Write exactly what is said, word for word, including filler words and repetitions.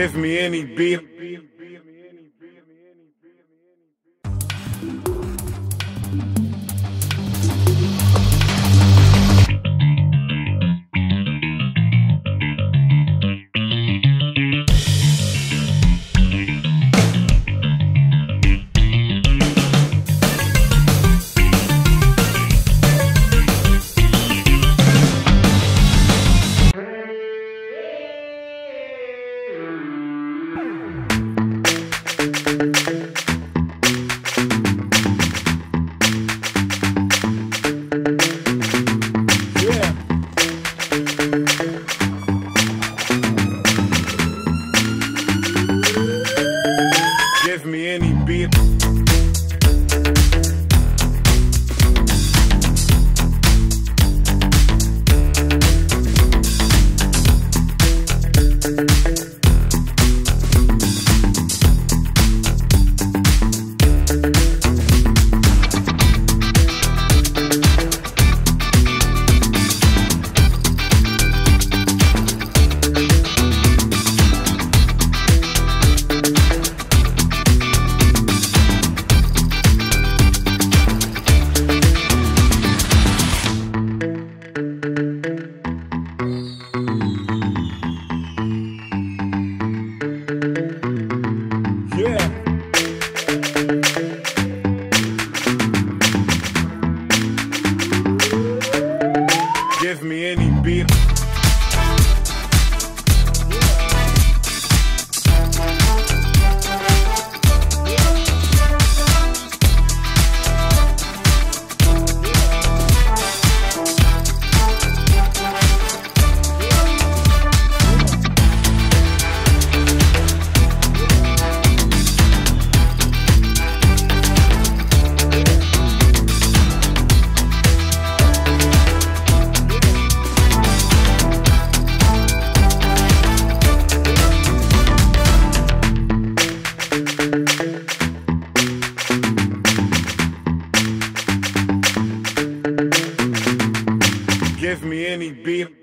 give me any beat. Give me any beat. Give me any beat. Give me any beat.